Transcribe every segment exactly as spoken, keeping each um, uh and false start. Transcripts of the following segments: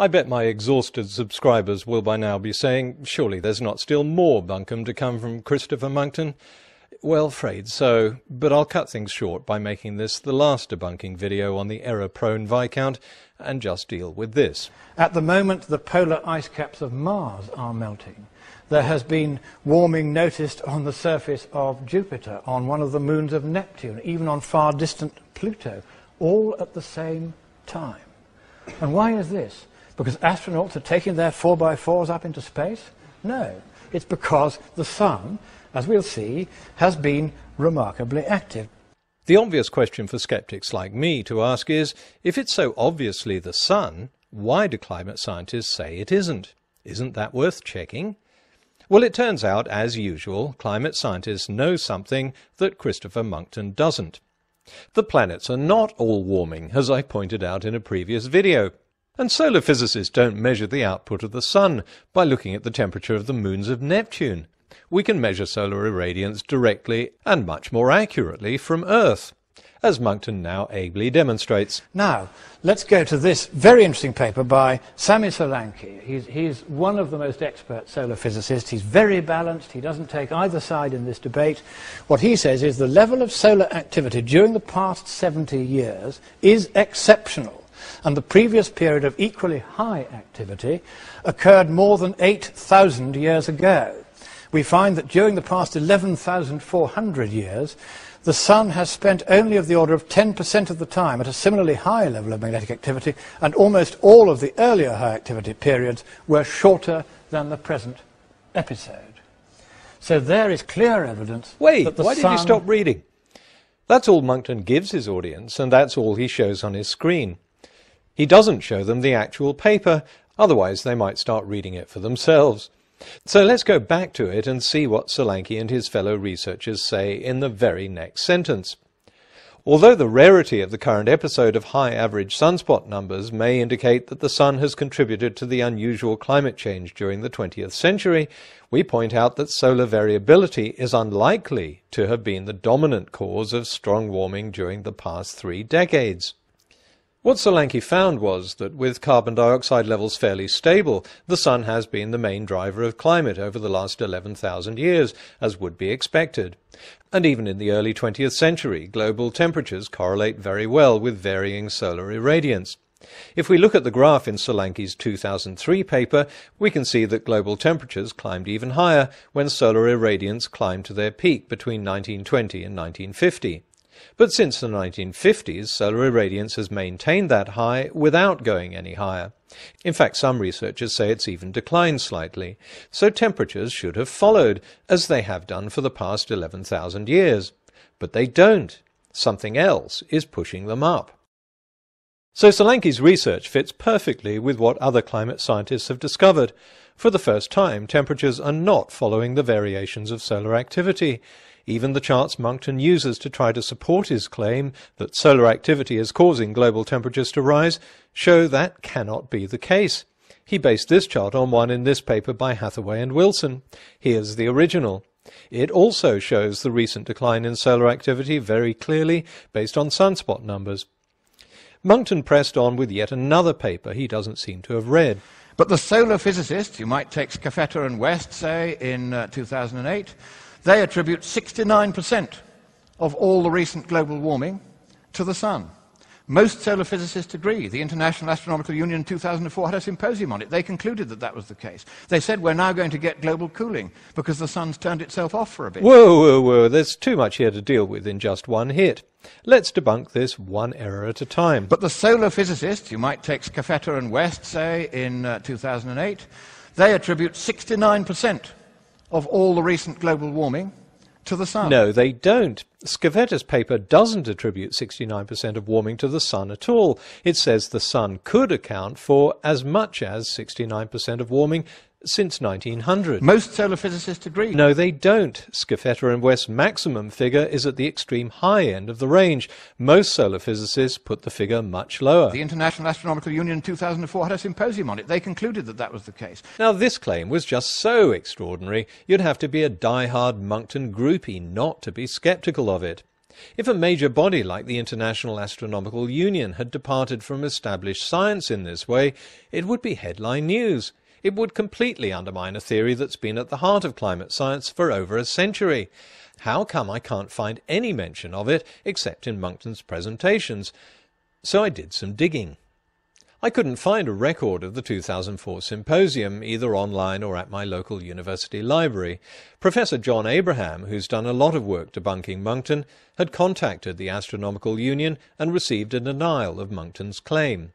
I bet my exhausted subscribers will by now be saying, surely there's not still more bunkum to come from Christopher Monckton? Well, afraid so, but I'll cut things short by making this the last debunking video on the error-prone Viscount, and just deal with this. At the moment, the polar ice caps of Mars are melting. There has been warming noticed on the surface of Jupiter, on one of the moons of Neptune, even on far distant Pluto, all at the same time. And why is this? Because astronauts are taking their four by fours up into space? No, it's because the sun, as we'll see, has been remarkably active. The obvious question for skeptics like me to ask is, if it's so obviously the sun, why do climate scientists say it isn't? Isn't that worth checking? Well, it turns out, as usual, climate scientists know something that Christopher Monckton doesn't. The planets are not all warming, as I pointed out in a previous video. And solar physicists don't measure the output of the sun by looking at the temperature of the moons of Neptune. We can measure solar irradiance directly and much more accurately from Earth, as Monckton now ably demonstrates. Now, let's go to this very interesting paper by Sami Solanki. He's, he's one of the most expert solar physicists. He's very balanced. He doesn't take either side in this debate. What he says is the level of solar activity during the past seventy years is exceptional, and the previous period of equally high activity occurred more than eight thousand years ago. We find that during the past eleven thousand four hundred years, the sun has spent only of the order of ten percent of the time at a similarly high level of magnetic activity, and almost all of the earlier high activity periods were shorter than the present episode. So there is clear evidence. Wait, that the why sun did you stop reading? That's all Monckton gives his audience, and that's all he shows on his screen. He doesn't show them the actual paper, otherwise they might start reading it for themselves. So let's go back to it and see what Solanki and his fellow researchers say in the very next sentence. Although the rarity of the current episode of high average sunspot numbers may indicate that the sun has contributed to the unusual climate change during the twentieth century, we point out that solar variability is unlikely to have been the dominant cause of strong warming during the past three decades. What Solanki found was that with carbon dioxide levels fairly stable, the sun has been the main driver of climate over the last eleven thousand years, as would be expected. And even in the early twentieth century, global temperatures correlate very well with varying solar irradiance. If we look at the graph in Solanki's two thousand three paper, we can see that global temperatures climbed even higher when solar irradiance climbed to their peak between nineteen twenty and nineteen fifty. But since the nineteen fifties, solar irradiance has maintained that high without going any higher. In fact, some researchers say it's even declined slightly, so temperatures should have followed, as they have done for the past eleven thousand years. But they don't. Something else is pushing them up. So Solanki's research fits perfectly with what other climate scientists have discovered. For the first time, temperatures are not following the variations of solar activity. Even the charts Monckton uses to try to support his claim that solar activity is causing global temperatures to rise show that cannot be the case. He based this chart on one in this paper by Hathaway and Wilson. Here's the original. It also shows the recent decline in solar activity very clearly based on sunspot numbers. Monckton pressed on with yet another paper he doesn't seem to have read. But the solar physicists, you might take Scafetta and West, say, in uh, two thousand eight, they attribute sixty-nine percent of all the recent global warming to the sun. Most solar physicists agree. The International Astronomical Union in two thousand four had a symposium on it. They concluded that that was the case. They said we're now going to get global cooling because the sun's turned itself off for a bit. Whoa, whoa, whoa, there's too much here to deal with in just one hit. Let's debunk this one error at a time. But the solar physicists, you might take Scafetta and West, say, in uh, two thousand eight, they attribute sixty-nine percent of all the recent global warming to the sun. No, they don't. Scafetta's paper doesn't attribute sixty-nine percent of warming to the sun at all. It says the sun could account for as much as sixty-nine percent of warming since nineteen hundred. Most solar physicists agree. No, they don't. Scafetta and West's maximum figure is at the extreme high end of the range. Most solar physicists put the figure much lower. The International Astronomical Union in two thousand four had a symposium on it. They concluded that that was the case. Now, this claim was just so extraordinary, you'd have to be a die-hard Monckton groupie not to be sceptical of it. If a major body like the International Astronomical Union had departed from established science in this way, it would be headline news. It would completely undermine a theory that's been at the heart of climate science for over a century. How come I can't find any mention of it except in Monckton's presentations? So I did some digging. I couldn't find a record of the two thousand four symposium, either online or at my local university library. Professor John Abraham, who's done a lot of work debunking Monckton, had contacted the Astronomical Union and received a denial of Monckton's claim.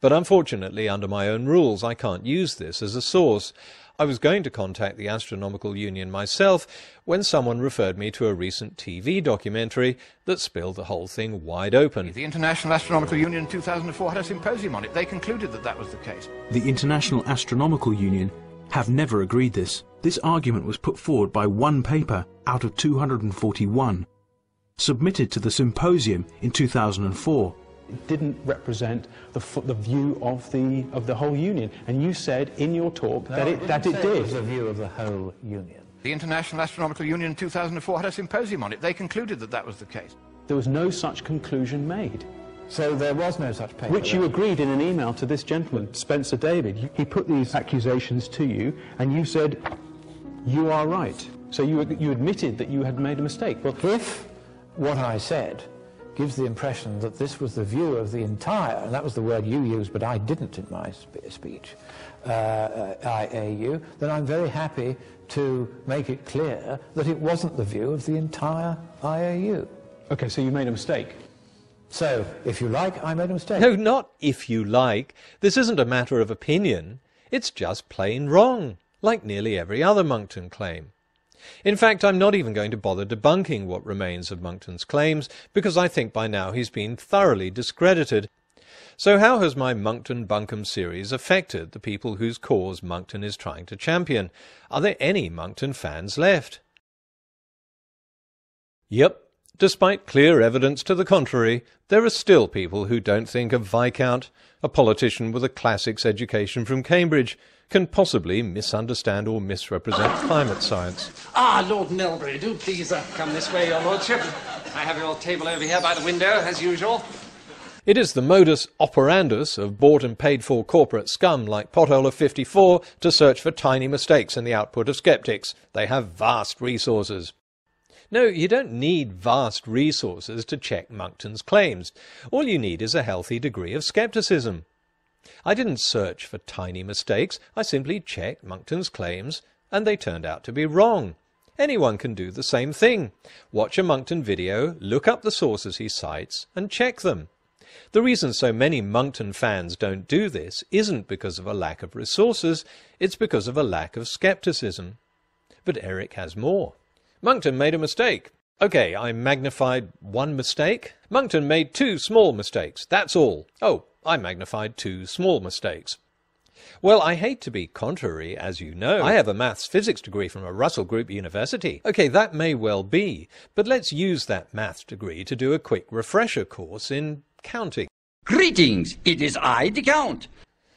But unfortunately, under my own rules, I can't use this as a source. I was going to contact the Astronomical Union myself when someone referred me to a recent T V documentary that spilled the whole thing wide open. The International Astronomical Union in two thousand four had a symposium on it. They concluded that that was the case. The International Astronomical Union have never agreed this. This argument was put forward by one paper out of two hundred forty-one, submitted to the symposium in two thousand four. It didn't represent the, the view of the, of the whole union. And you said in your talk no, that it, that it did. It was the view of the whole union. The International Astronomical Union in two thousand four had a symposium on it. They concluded that that was the case. There was no such conclusion made. So there was no such paper. Which you agreed in an email to this gentleman, Spencer David. He put these accusations to you, and you said, you are right. So you, you admitted that you had made a mistake. Well, if what I said gives the impression that this was the view of the entire, and that was the word you used, but I didn't in my sp speech, uh, uh, I A U, then I'm very happy to make it clear that it wasn't the view of the entire I A U. Okay, so you made a mistake. So, if you like, I made a mistake. No, not if you like. This isn't a matter of opinion. It's just plain wrong, like nearly every other Monckton claim. In fact, I'm not even going to bother debunking what remains of Monckton's claims, because I think by now he's been thoroughly discredited. So how has my Monckton-Bunkum series affected the people whose cause Monckton is trying to champion? Are there any Monckton fans left? Yep, despite clear evidence to the contrary, there are still people who don't think a Viscount, a politician with a classics education from Cambridge, can possibly misunderstand or misrepresent climate science. Ah, Lord Melbury, do please uh, come this way, Your Lordship. I have your table over here by the window, as usual. It is the modus operandus of bought and paid-for corporate scum like potholer fifty-four to search for tiny mistakes in the output of sceptics. They have vast resources. No, you don't need vast resources to check Monckton's claims. All you need is a healthy degree of scepticism. I didn't search for tiny mistakes, I simply checked Monckton's claims, and they turned out to be wrong. Anyone can do the same thing. Watch a Monckton video, look up the sources he cites, and check them. The reason so many Monckton fans don't do this isn't because of a lack of resources, it's because of a lack of scepticism. But Eric has more. Monckton made a mistake. Okay, I magnified one mistake. Monckton made two small mistakes, that's all. Oh. I magnified two small mistakes. Well, I hate to be contrary, as you know. I have a maths physics degree from a Russell Group university. Okay, that may well be, but let's use that maths degree to do a quick refresher course in counting. Greetings, it is I, the Count.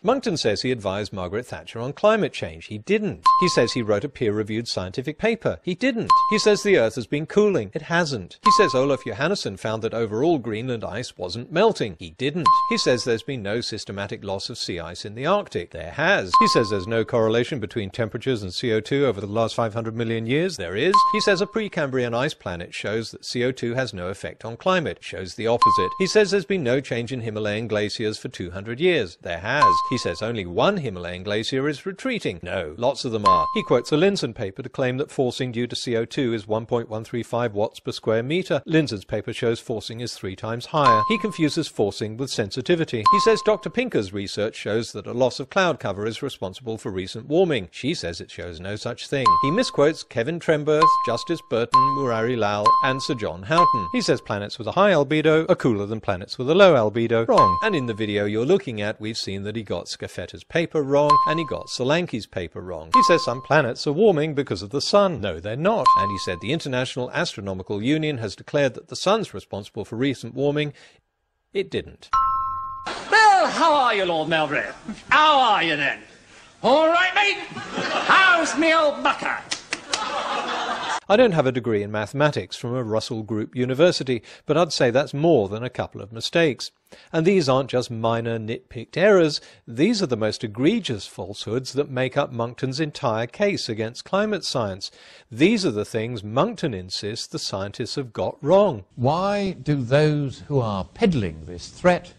Monckton says he advised Margaret Thatcher on climate change. He didn't. He says he wrote a peer-reviewed scientific paper. He didn't. He says the Earth has been cooling. It hasn't. He says Olaf Johannessen found that overall Greenland ice wasn't melting. He didn't. He says there's been no systematic loss of sea ice in the Arctic. There has. He says there's no correlation between temperatures and C O two over the last five hundred million years. There is. He says a Precambrian ice planet shows that C O two has no effect on climate. It shows the opposite. He says there's been no change in Himalayan glaciers for two hundred years. There has. He says only one Himalayan glacier is retreating. No, lots of them are. He quotes a Lindzen paper to claim that forcing due to C O two is one point one three five watts per square metre. Lindzen's paper shows forcing is three times higher. He confuses forcing with sensitivity. He says Doctor Pinker's research shows that a loss of cloud cover is responsible for recent warming. She says it shows no such thing. He misquotes Kevin Trenberth, Justice Burton, Murari Lal and Sir John Houghton. He says planets with a high albedo are cooler than planets with a low albedo. Wrong. And in the video you're looking at, we've seen that he got Scafetta's paper wrong, and he got Solanki's paper wrong. He says some planets are warming because of the sun. No, they're not. And he said the International Astronomical Union has declared that the sun's responsible for recent warming. It didn't. Well, how are you, Lord Melbury? How are you, then? All right, mate? How's me old bucker? I don't have a degree in mathematics from a Russell Group university, but I'd say that's more than a couple of mistakes. And these aren't just minor nitpicked errors, these are the most egregious falsehoods that make up Monckton's entire case against climate science. These are the things Monckton insists the scientists have got wrong. Why do those who are peddling this threat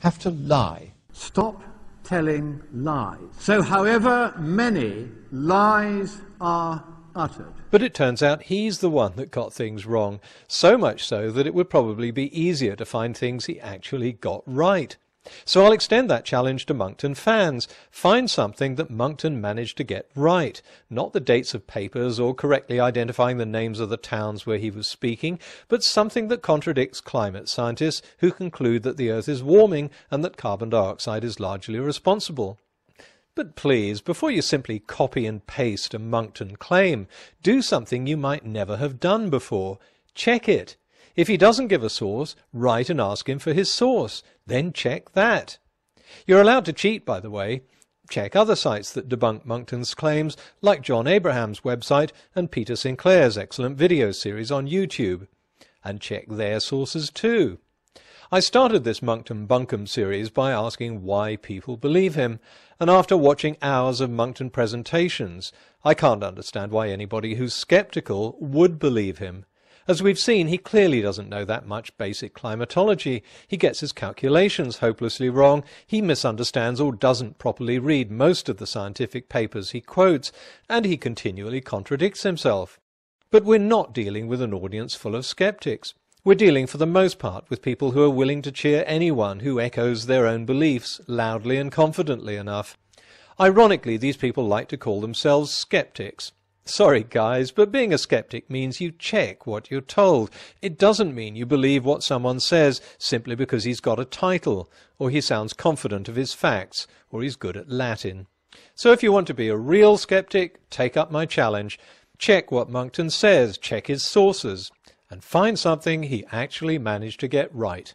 have to lie? Stop telling lies. So however many lies are uttered. But it turns out he's the one that got things wrong, so much so that it would probably be easier to find things he actually got right. So I'll extend that challenge to Monckton fans. Find something that Monckton managed to get right, not the dates of papers or correctly identifying the names of the towns where he was speaking, but something that contradicts climate scientists who conclude that the Earth is warming and that carbon dioxide is largely responsible. But please, before you simply copy and paste a Monckton claim, do something you might never have done before. Check it. If he doesn't give a source, write and ask him for his source. Then check that. You're allowed to cheat, by the way. Check other sites that debunk Monckton's claims, like John Abraham's website and Peter Sinclair's excellent video series on YouTube. And check their sources too. I started this Monckton Bunkum series by asking why people believe him, and after watching hours of Monckton presentations, I can't understand why anybody who's sceptical would believe him. As we've seen, he clearly doesn't know that much basic climatology, he gets his calculations hopelessly wrong, he misunderstands or doesn't properly read most of the scientific papers he quotes, and he continually contradicts himself. But we're not dealing with an audience full of sceptics. We're dealing for the most part with people who are willing to cheer anyone who echoes their own beliefs loudly and confidently enough. Ironically, these people like to call themselves sceptics. Sorry guys, but being a sceptic means you check what you're told. It doesn't mean you believe what someone says simply because he's got a title, or he sounds confident of his facts, or he's good at Latin. So if you want to be a real sceptic, take up my challenge. Check what Monckton says, check his sources, and find something he actually managed to get right.